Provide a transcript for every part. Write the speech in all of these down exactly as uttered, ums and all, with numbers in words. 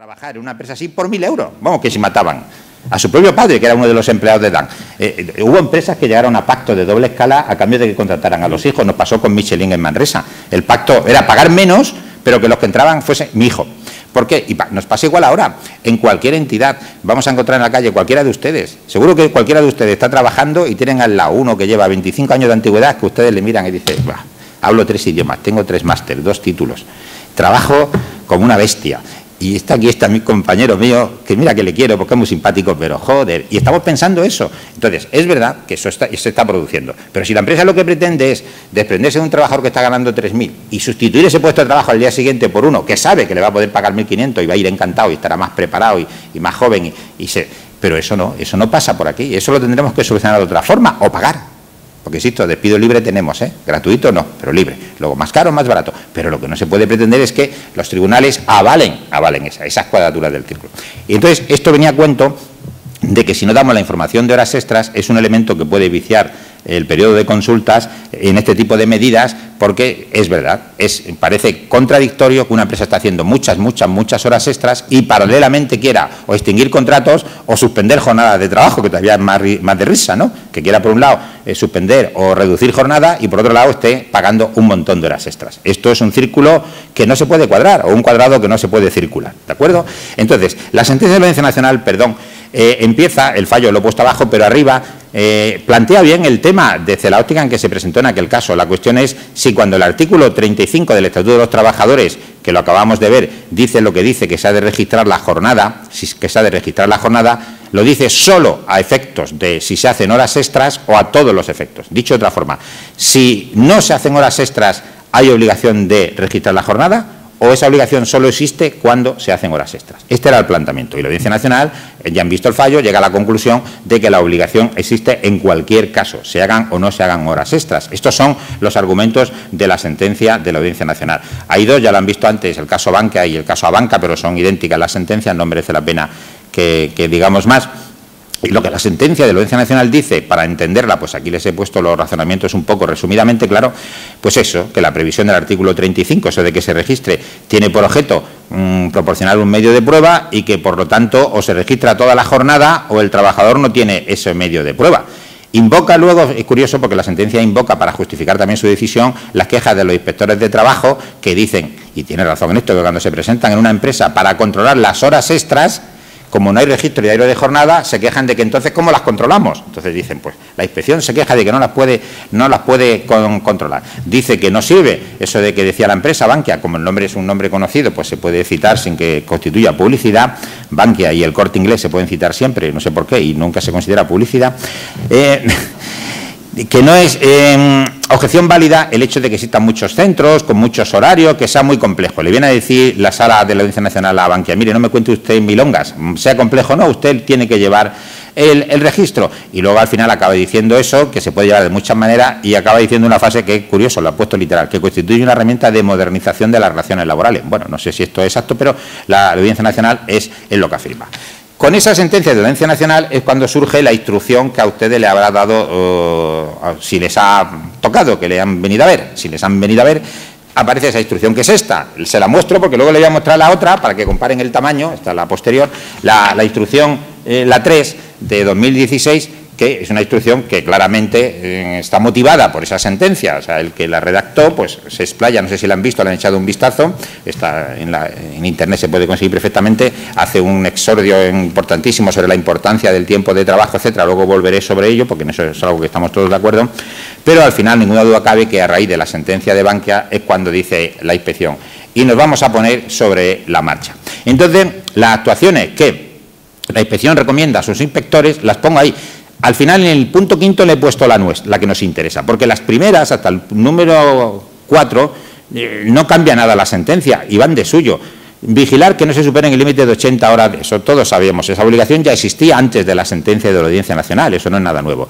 trabajar en una empresa así por mil euros. Vamos, que si mataban a su propio padre, que era uno de los empleados de Dan. Eh, eh, hubo empresas que llegaron a pactos de doble escala a cambio de que contrataran a los hijos. Nos pasó con Michelin en Manresa. El pacto era pagar menos, pero que los que entraban fuesen mi hijo. ¿Por qué? Y nos pasa igual ahora. En cualquier entidad vamos a encontrar en la calle cualquiera de ustedes. Seguro que cualquiera de ustedes está trabajando y tienen al lado uno que lleva veinticinco años de antigüedad, que ustedes le miran y dicen, bah, hablo tres idiomas, tengo tres másteres, dos títulos, trabajo como una bestia. Y está aquí, está mi compañero mío, que mira que le quiero porque es muy simpático, pero joder, y estamos pensando eso. Entonces, es verdad que eso está, se está produciendo, pero si la empresa lo que pretende es desprenderse de un trabajador que está ganando tres mil y sustituir ese puesto de trabajo al día siguiente por uno que sabe que le va a poder pagar mil quinientos y va a ir encantado y estará más preparado y, y más joven, y, y se, pero eso no, eso no pasa por aquí, eso lo tendremos que solucionar de otra forma o pagar. Porque, insisto, despido libre tenemos, ¿eh? Gratuito no, pero libre. Luego, más caro, más barato. Pero lo que no se puede pretender es que los tribunales avalen, avalen esa, esas cuadraturas del círculo. Y entonces, esto venía a cuento de que si no damos la información de horas extras, es un elemento que puede viciar el periodo de consultas en este tipo de medidas, porque es verdad, es, parece contradictorio que una empresa está haciendo muchas, muchas, muchas horas extras y paralelamente quiera o extinguir contratos o suspender jornadas de trabajo, que todavía es más, más de risa, ¿no? Que quiera por un lado eh, suspender o reducir jornada y por otro lado esté pagando un montón de horas extras. Esto es un círculo que no se puede cuadrar o un cuadrado que no se puede circular, ¿de acuerdo? Entonces, la sentencia de la Audiencia Nacional, perdón, eh, empieza, el fallo lo he puesto abajo, pero arriba... Eh, plantea bien el tema desde la óptica en que se presentó en aquel caso. La cuestión es si cuando el artículo treinta y cinco del Estatuto de los Trabajadores, que lo acabamos de ver, dice lo que dice que se ha de registrar la jornada, que se ha de registrar la jornada, lo dice solo a efectos de si se hacen horas extras o a todos los efectos. Dicho de otra forma, si no se hacen horas extras, ¿hay obligación de registrar la jornada? ¿O esa obligación solo existe cuando se hacen horas extras? Este era el planteamiento. Y la Audiencia Nacional, ya han visto el fallo, llega a la conclusión de que la obligación existe en cualquier caso, se hagan o no se hagan horas extras. Estos son los argumentos de la sentencia de la Audiencia Nacional. Hay dos, ya lo han visto antes, el caso Banca y el caso Abanca, pero son idénticas las sentencias, no merece la pena que, que digamos más. Y lo que la sentencia de la Audiencia Nacional dice, para entenderla, pues aquí les he puesto los razonamientos un poco resumidamente, claro, pues eso, que la previsión del artículo treinta y cinco, eso de que se registre, tiene por objeto mmm, proporcionar un medio de prueba y que, por lo tanto, o se registra toda la jornada o el trabajador no tiene ese medio de prueba. Invoca luego, es curioso porque la sentencia invoca para justificar también su decisión las quejas de los inspectores de trabajo que dicen, y tiene razón en esto, que cuando se presentan en una empresa para controlar las horas extras, como no hay registro diario de jornada, se quejan de que entonces, ¿cómo las controlamos? Entonces dicen, pues, la inspección se queja de que no las puede, no las puede con, controlar. Dice que no sirve eso de que decía la empresa Bankia, como el nombre es un nombre conocido, pues se puede citar sin que constituya publicidad. Bankia y el Corte Inglés se pueden citar siempre, no sé por qué, y nunca se considera publicidad. Eh, que no es... Eh, Objeción válida el hecho de que existan muchos centros, con muchos horarios, que sea muy complejo. Le viene a decir la sala de la Audiencia Nacional a Bankia, mire, no me cuente usted milongas, sea complejo o no, usted tiene que llevar el, el registro. Y luego al final acaba diciendo eso, que se puede llevar de muchas maneras, y acaba diciendo una frase que es curioso, lo ha puesto literal, que constituye una herramienta de modernización de las relaciones laborales. Bueno, no sé si esto es exacto, pero la Audiencia Nacional es, es lo que afirma. Con esa sentencia de la Audiencia Nacional es cuando surge la instrucción que a ustedes le habrá dado, uh, si les ha tocado, que le han venido a ver, si les han venido a ver, aparece esa instrucción que es esta. Se la muestro porque luego le voy a mostrar la otra para que comparen el tamaño, esta es la posterior, la, la instrucción, eh, la tres de dos mil dieciséis, que es una instrucción que claramente eh, está motivada por esa sentencia. O sea, el que la redactó, pues se explaya, no sé si la han visto, le han echado un vistazo, está en, la, en Internet se puede conseguir perfectamente, hace un exordio importantísimo sobre la importancia del tiempo de trabajo, etcétera. Luego volveré sobre ello, porque en eso es algo que estamos todos de acuerdo, pero al final ninguna duda cabe que a raíz de la sentencia de Bankia es cuando dice la inspección, y nos vamos a poner sobre la marcha. Entonces, las actuaciones que la inspección recomienda a sus inspectores, las pongo ahí. Al final, en el punto quinto le he puesto la nuestra, la que nos interesa, porque las primeras, hasta el número cuatro, eh, no cambia nada la sentencia y van de suyo. Vigilar que no se superen el límite de ochenta horas, eso todos sabíamos, esa obligación ya existía antes de la sentencia de la Audiencia Nacional, eso no es nada nuevo.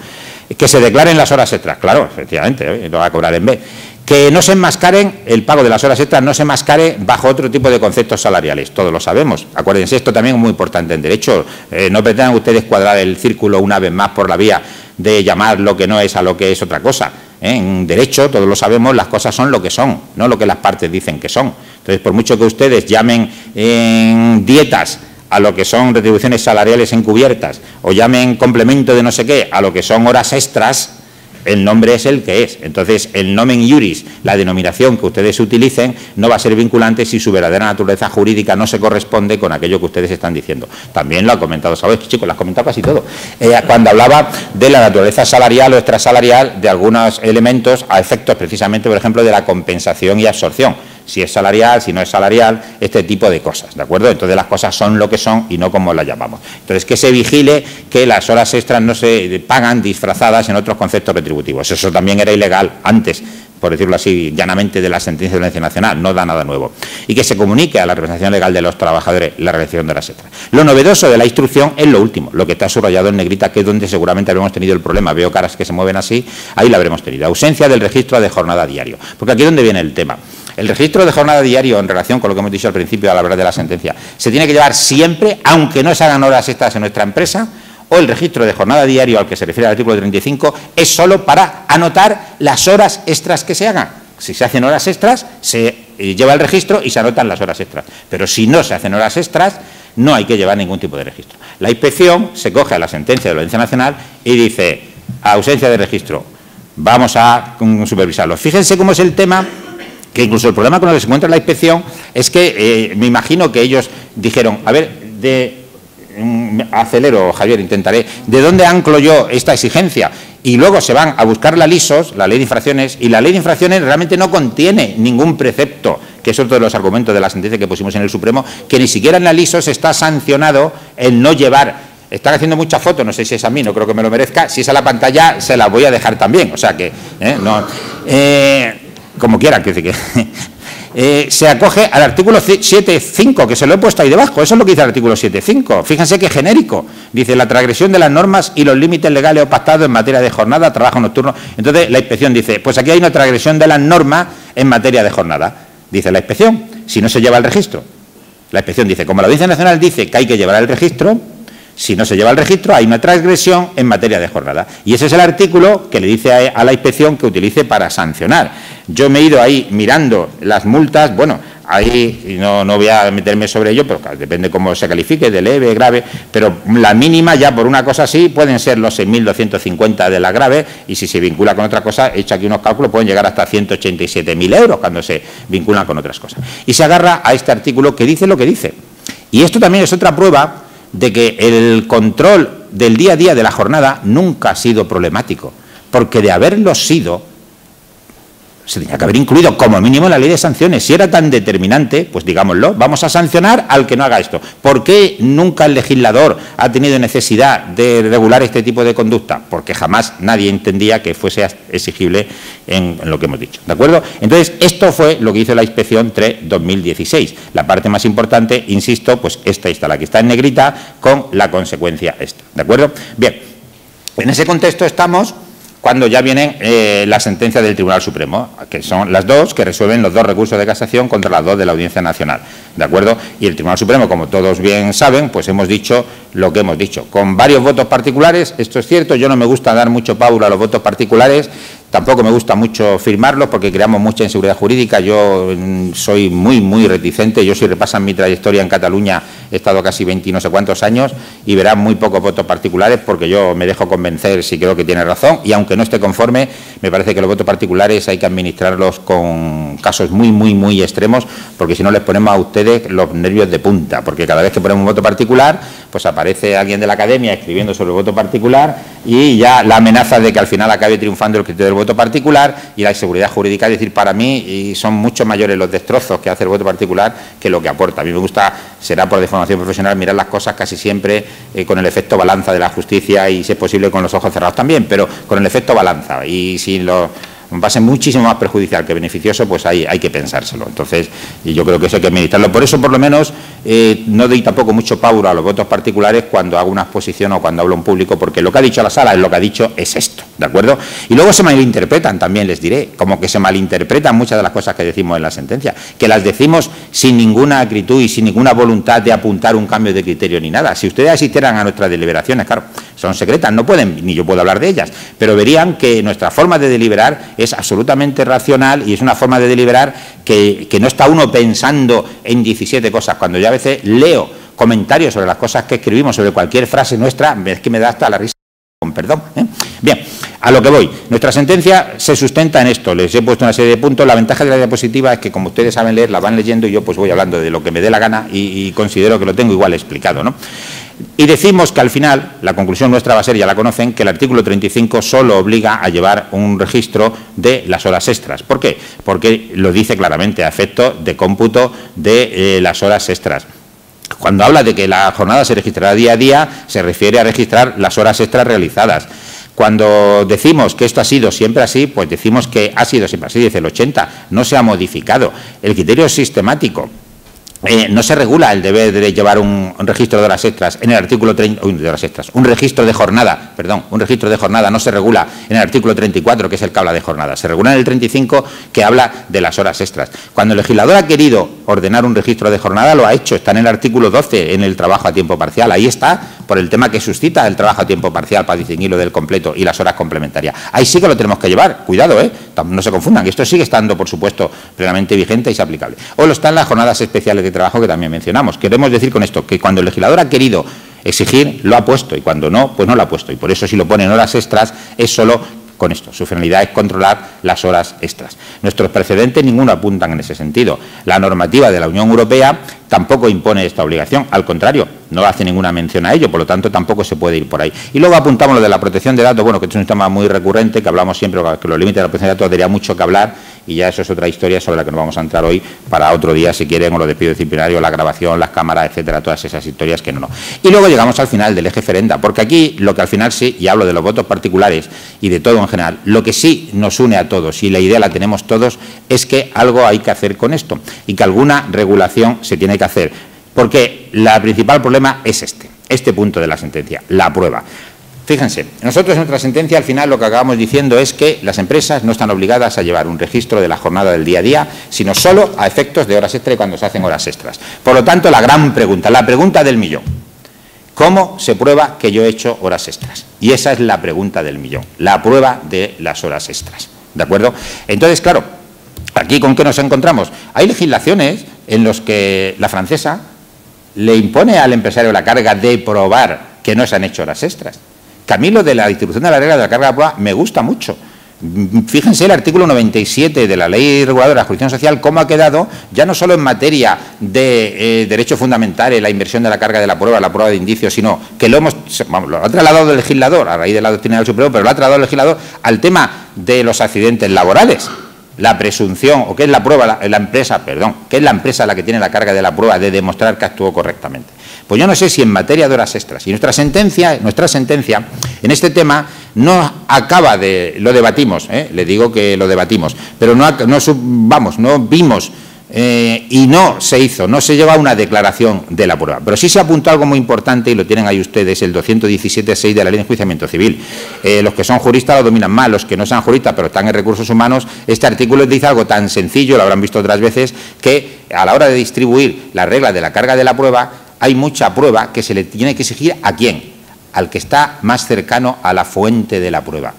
Que se declaren las horas extras, claro, efectivamente, ¿eh? Lo va a cobrar en B. Que no se enmascaren, el pago de las horas extras no se enmascare bajo otro tipo de conceptos salariales, todos lo sabemos. Acuérdense, esto también es muy importante en derecho, eh, no pretendan ustedes cuadrar el círculo una vez más por la vía de llamar lo que no es a lo que es otra cosa. ¿Eh? En derecho, todos lo sabemos, las cosas son lo que son, no lo que las partes dicen que son. Entonces, por mucho que ustedes llamen en dietas a lo que son retribuciones salariales encubiertas o llamen complemento de no sé qué a lo que son horas extras, el nombre es el que es. Entonces, el nomen iuris, la denominación que ustedes utilicen, no va a ser vinculante si su verdadera naturaleza jurídica no se corresponde con aquello que ustedes están diciendo. También lo ha comentado, ¿sabes, chicos? Lo has comentado casi todo. Eh, cuando hablaba de la naturaleza salarial o extrasalarial de algunos elementos a efectos, precisamente, por ejemplo, de la compensación y absorción. Si es salarial, si no es salarial, este tipo de cosas, ¿de acuerdo? Entonces, las cosas son lo que son y no como las llamamos. Entonces, que se vigile que las horas extras no se pagan disfrazadas en otros conceptos retributivos. Eso también era ilegal antes, por decirlo así, llanamente, de la sentencia de la Audiencia Nacional. No da nada nuevo. Y que se comunique a la representación legal de los trabajadores la realización de las extras. Lo novedoso de la instrucción es lo último, lo que está subrayado en negrita, que es donde seguramente habremos tenido el problema. Veo caras que se mueven así, ahí la habremos tenido. Ausencia del registro de jornada diario. Porque aquí es donde viene el tema. El registro de jornada diario, en relación con lo que hemos dicho al principio a la verdad de la sentencia, se tiene que llevar siempre, aunque no se hagan horas extras en nuestra empresa, o el registro de jornada diario al que se refiere el artículo treinta y cinco es solo para anotar las horas extras que se hagan. Si se hacen horas extras, se lleva el registro y se anotan las horas extras. Pero si no se hacen horas extras, no hay que llevar ningún tipo de registro. La inspección se coge a la sentencia de la Audiencia Nacional y dice, ausencia de registro, vamos a supervisarlo. Fíjense cómo es el tema, que incluso el problema con el que se encuentra la inspección es que eh, me imagino que ellos dijeron, a ver, de mm, acelero, Javier, intentaré, ¿de dónde anclo yo esta exigencia? Y luego se van a buscar la LISOS, la Ley de Infracciones, y la Ley de Infracciones realmente no contiene ningún precepto, que es otro de los argumentos de la sentencia que pusimos en el Supremo, que ni siquiera en la LISOS está sancionado el no llevar. Están haciendo muchas fotos, no sé si es a mí, no creo que me lo merezca, si es a la pantalla se las voy a dejar también, o sea que, eh, no... Eh, como quieran, que, que eh, se acoge al artículo siete punto cinco, que se lo he puesto ahí debajo, eso es lo que dice el artículo siete punto cinco, fíjense que genérico, dice la transgresión de las normas y los límites legales o pactados en materia de jornada, trabajo nocturno. Entonces la inspección dice, pues aquí hay una transgresión de las normas en materia de jornada, dice la inspección, si no se lleva el registro. La inspección dice, como la Audiencia Nacional dice que hay que llevar el registro, si no se lleva el registro, hay una transgresión en materia de jornada. Y ese es el artículo que le dice a la inspección que utilice para sancionar. Yo me he ido ahí mirando las multas, bueno, ahí no, no voy a meterme sobre ello, pero claro, depende cómo se califique, de leve, grave, pero la mínima ya por una cosa así pueden ser los seis mil doscientos cincuenta de la grave y si se vincula con otra cosa, he hecho aquí unos cálculos, pueden llegar hasta ciento ochenta y siete mil euros cuando se vinculan con otras cosas. Y se agarra a este artículo que dice lo que dice. Y esto también es otra prueba de que el control del día a día de la jornada nunca ha sido problemático, porque de haberlo sido, se tenía que haber incluido como mínimo la ley de sanciones. Si era tan determinante, pues digámoslo, vamos a sancionar al que no haga esto. ¿Por qué nunca el legislador ha tenido necesidad de regular este tipo de conducta? Porque jamás nadie entendía que fuese exigible en lo que hemos dicho, ¿de acuerdo? Entonces, esto fue lo que hizo la inspección tres barra dos mil dieciséis. La parte más importante, insisto, pues esta está, la que está en negrita, con la consecuencia esta, ¿de acuerdo? Bien, en ese contexto estamos cuando ya vienen eh, las sentencias del Tribunal Supremo, que son las dos que resuelven los dos recursos de casación contra las dos de la Audiencia Nacional, ¿de acuerdo? Y el Tribunal Supremo, como todos bien saben, pues hemos dicho lo que hemos dicho, con varios votos particulares. Esto es cierto, yo no me gusta dar mucho pábulo a los votos particulares, tampoco me gusta mucho firmarlos porque creamos mucha inseguridad jurídica. Yo soy muy, muy reticente. Yo, si repasan mi trayectoria en Cataluña, he estado casi veinte y no sé cuántos años y verán muy pocos votos particulares, porque yo me dejo convencer si creo que tiene razón, y aunque no esté conforme, me parece que los votos particulares hay que administrarlos con casos muy, muy, muy extremos, porque si no les ponemos a ustedes los nervios de punta, porque cada vez que ponemos un voto particular, pues aparece alguien de la academia escribiendo sobre el voto particular y ya la amenaza de que al final acabe triunfando el criterio del voto particular y la inseguridad jurídica. Es decir, para mí, y son mucho mayores los destrozos que hace el voto particular que lo que aporta. A mí me gusta, será por deformación profesional, mirar las cosas casi siempre eh, con el efecto balanza de la justicia, y si es posible con los ojos cerrados también, pero con el efecto balanza. Y si lo va a ser muchísimo más perjudicial que beneficioso, pues hay, hay que pensárselo. Entonces, yo creo que eso hay que meditarlo. Por eso, por lo menos, eh, no doy tampoco mucho pavor a los votos particulares cuando hago una exposición o cuando hablo en público, porque lo que ha dicho la sala es lo que ha dicho, es esto. ¿de acuerdo? Y luego se malinterpretan, también les diré, como que se malinterpretan muchas de las cosas que decimos en la sentencia, que las decimos sin ninguna acritud y sin ninguna voluntad de apuntar un cambio de criterio ni nada. Si ustedes asistieran a nuestras deliberaciones, claro, son secretas, no pueden, ni yo puedo hablar de ellas, pero verían que nuestra forma de deliberar es absolutamente racional y es una forma de deliberar que, que no está uno pensando en diecisiete cosas, cuando yo a veces leo comentarios sobre las cosas que escribimos, sobre cualquier frase nuestra, es que me da hasta la risa, con perdón, ¿eh? Bien, a lo que voy. Nuestra sentencia se sustenta en esto. Les he puesto una serie de puntos. La ventaja de la diapositiva es que, como ustedes saben leer, la van leyendo y yo pues voy hablando de lo que me dé la gana y, y considero que lo tengo igual explicado, ¿no? Y decimos que al final, la conclusión nuestra va a ser, ya la conocen, que el artículo treinta y cinco solo obliga a llevar un registro de las horas extras. ¿Por qué? Porque lo dice claramente, a efecto de cómputo de eh, las horas extras. Cuando habla de que la jornada se registrará día a día, se refiere a registrar las horas extras realizadas. Cuando decimos que esto ha sido siempre así, pues decimos que ha sido siempre así desde el ochenta, no se ha modificado. El criterio sistemático. Eh, no se regula el deber de llevar un, un registro de horas extras en el artículo treinta, uy, de horas extras, un registro de jornada, perdón, un registro de jornada no se regula en el artículo treinta y cuatro, que es el que habla de jornada, se regula en el treinta y cinco, que habla de las horas extras. Cuando el legislador ha querido ordenar un registro de jornada, lo ha hecho, está en el artículo doce, en el trabajo a tiempo parcial, ahí está, por el tema que suscita el trabajo a tiempo parcial, para distinguirlo del completo y las horas complementarias. Ahí sí que lo tenemos que llevar, cuidado, eh, no se confundan, que esto sigue estando, por supuesto, plenamente vigente y es aplicable. O lo están las jornadas especiales de trabajo que también mencionamos. Queremos decir con esto que cuando el legislador ha querido exigir, lo ha puesto, y cuando no, pues no lo ha puesto. Y por eso, si lo ponen horas extras, es solo con esto. Su finalidad es controlar las horas extras. Nuestros precedentes ninguno apuntan en ese sentido. La normativa de la Unión Europea tampoco impone esta obligación. Al contrario, no hace ninguna mención a ello, por lo tanto, tampoco se puede ir por ahí. Y luego apuntamos lo de la protección de datos, bueno, que es un tema muy recurrente, que hablamos siempre, que los límites de la protección de datos daría mucho que hablar, y ya eso es otra historia sobre la que nos vamos a entrar hoy para otro día, si quieren, o los despidos disciplinarios, la grabación, las cámaras, etcétera, todas esas historias que no, no. Y luego llegamos al final del eje ferenda, porque aquí lo que al final sí, y hablo de los votos particulares y de todo en general, lo que sí nos une a todos, y la idea la tenemos todos, es que algo hay que hacer con esto, y que alguna regulación se tiene que hacer, porque el principal problema es este, este punto de la sentencia, la prueba. Fíjense, nosotros en nuestra sentencia al final lo que acabamos diciendo es que las empresas no están obligadas a llevar un registro de la jornada del día a día, sino solo a efectos de horas extras y cuando se hacen horas extras. Por lo tanto, la gran pregunta, la pregunta del millón, ¿cómo se prueba que yo he hecho horas extras? Y esa es la pregunta del millón, la prueba de las horas extras, ¿de acuerdo? Entonces, claro, ¿aquí con qué nos encontramos? Hay legislaciones en las que la francesa le impone al empresario la carga de probar que no se han hecho horas extras. Camilo, de la distribución de la regla de la carga de prueba, me gusta mucho. Fíjense el artículo noventa y siete de la Ley Reguladora de la Jurisdicción Social, cómo ha quedado, ya no solo en materia de eh, derechos fundamentales, la inversión de la carga de la prueba, la prueba de indicios, sino que lo hemos, vamos, lo ha trasladado el legislador, a raíz de la doctrina del Supremo, pero lo ha trasladado el legislador al tema de los accidentes laborales. La presunción, o qué es la prueba, la, la empresa, perdón, qué es la empresa la que tiene la carga de la prueba de demostrar que actuó correctamente. Pues yo no sé si en materia de horas extras, y nuestra sentencia, nuestra sentencia en este tema no acaba de, lo debatimos, ¿eh? Le digo que lo debatimos, pero no, no vamos, no vimos eh, y no se hizo, no se lleva una declaración de la prueba. Pero sí se apuntó algo muy importante y lo tienen ahí ustedes, el doscientos diecisiete punto seis de la Ley de Enjuiciamiento Civil. Eh, los que son juristas lo dominan más, los que no sean juristas pero están en recursos humanos, este artículo dice algo tan sencillo, lo habrán visto otras veces, que a la hora de distribuir la regla de la carga de la prueba, hay mucha prueba que se le tiene que exigir ¿a quién? Al que está más cercano a la fuente de la prueba.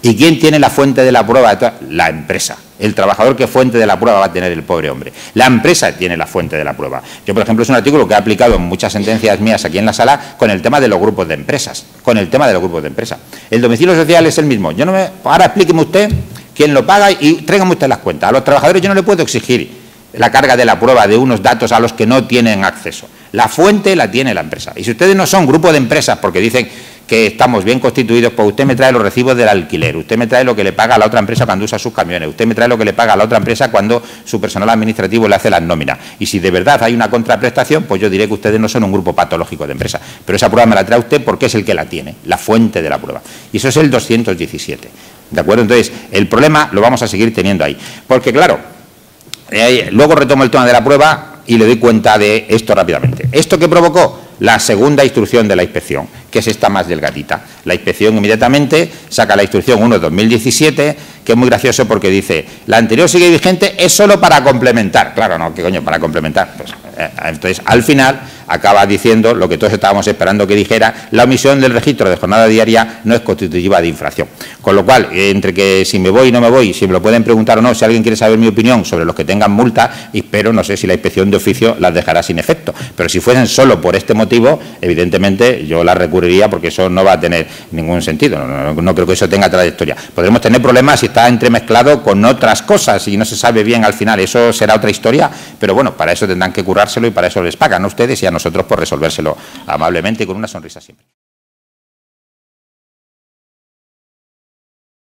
¿Y quién tiene la fuente de la prueba? La empresa. El trabajador, ¿qué fuente de la prueba va a tener el pobre hombre? La empresa tiene la fuente de la prueba. Yo, por ejemplo, es un artículo que he aplicado en muchas sentencias mías aquí en la sala con el tema de los grupos de empresas. Con el tema de los grupos de empresas. El domicilio social es el mismo. Yo no me, ahora explíqueme usted quién lo paga y tráigame usted las cuentas. A los trabajadores yo no le puedo exigir la carga de la prueba de unos datos a los que no tienen acceso. La fuente la tiene la empresa. Y si ustedes no son grupo de empresas porque dicen que estamos bien constituidos, pues usted me trae los recibos del alquiler, usted me trae lo que le paga a la otra empresa cuando usa sus camiones, usted me trae lo que le paga a la otra empresa cuando su personal administrativo le hace las nóminas. Y si de verdad hay una contraprestación, pues yo diré que ustedes no son un grupo patológico de empresa. Pero esa prueba me la trae usted porque es el que la tiene, la fuente de la prueba. Y eso es el doscientos diecisiete. ¿De acuerdo? Entonces, el problema lo vamos a seguir teniendo ahí. Porque, claro, eh, luego retomo el tema de la prueba y le doy cuenta de esto rápidamente. ¿Esto qué provocó? la segunda instrucción de la inspección, que es esta más delgadita. La inspección inmediatamente saca la instrucción uno barra dos mil diecisiete, que es muy gracioso porque dice, la anterior sigue vigente, es solo para complementar. Claro, no, ¿qué coño? Para complementar. Pues, eh, entonces, al final, acaba diciendo lo que todos estábamos esperando que dijera, la omisión del registro de jornada diaria no es constitutiva de infracción. Con lo cual, entre que si me voy y no me voy, si me lo pueden preguntar o no, si alguien quiere saber mi opinión sobre los que tengan multa, espero, no sé si la inspección de oficio las dejará sin efecto. Pero si fuesen solo por este motivo, evidentemente yo las recurriría porque eso no va a tener ningún sentido. No, no, no creo que eso tenga trayectoria. Podremos tener problemas si está entremezclado con otras cosas y no se sabe bien al final. Eso será otra historia, pero bueno, para eso tendrán que currárselo y para eso les pagan a ustedes y a nosotros por resolvérselo amablemente y con una sonrisa siempre.